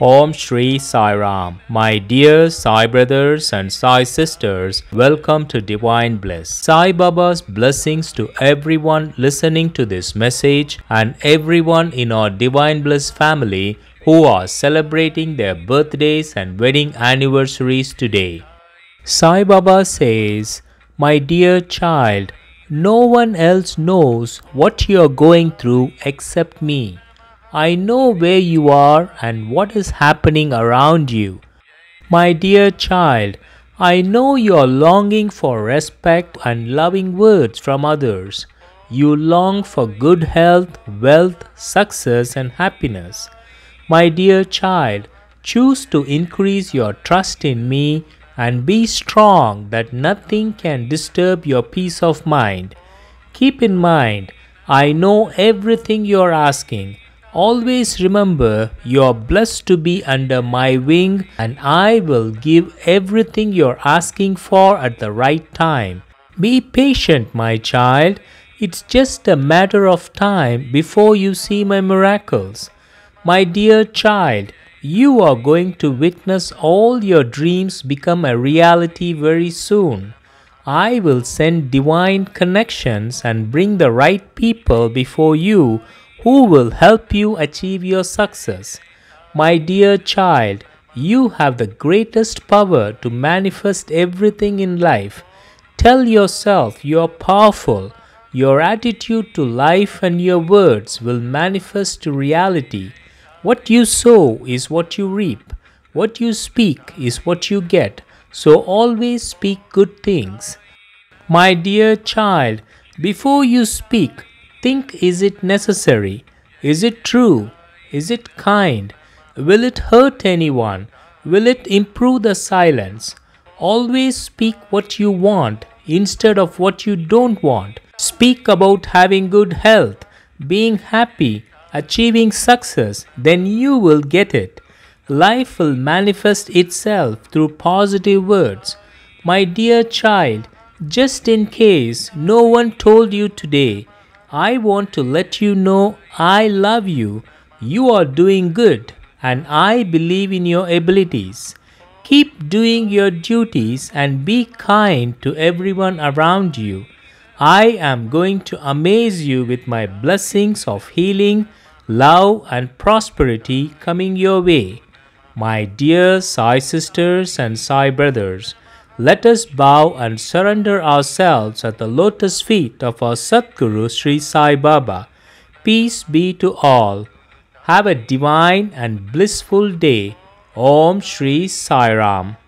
Om Shri Sai Ram. My dear Sai brothers and Sai sisters, welcome to Divine Bliss. Sai Baba's blessings to everyone listening to this message and everyone in our Divine Bliss family who are celebrating their birthdays and wedding anniversaries today. Sai Baba says, my dear child, no one else knows what you are going through except me. I know where you are and what is happening around you. My dear child, I know you are longing for respect and loving words from others. You long for good health, wealth, success and happiness. My dear child, choose to increase your trust in me and be strong that nothing can disturb your peace of mind. Keep in mind, I know everything you are asking. Always remember, you are blessed to be under my wing and I will give everything you are asking for at the right time. Be patient, my child. It's just a matter of time before you see my miracles. My dear child, you are going to witness all your dreams become a reality very soon. I will send divine connections and bring the right people before you who will help you achieve your success. My dear child, you have the greatest power to manifest everything in life. Tell yourself you are powerful. Your attitude to life and your words will manifest to reality. What you sow is what you reap. What you speak is what you get. So always speak good things. My dear child, before you speak, think, is it necessary? Is it true? Is it kind? Will it hurt anyone? Will it improve the silence? Always speak what you want instead of what you don't want. Speak about having good health, being happy, achieving success, then you will get it. Life will manifest itself through positive words. My dear child, just in case no one told you today, I want to let you know I love you, you are doing good, and I believe in your abilities. Keep doing your duties and be kind to everyone around you. I am going to amaze you with my blessings of healing, love and prosperity coming your way. My dear Sai sisters and Sai brothers, let us bow and surrender ourselves at the lotus feet of our Sadguru Sri Sai Baba. Peace be to all. Have a divine and blissful day. Om Shri Sai Ram.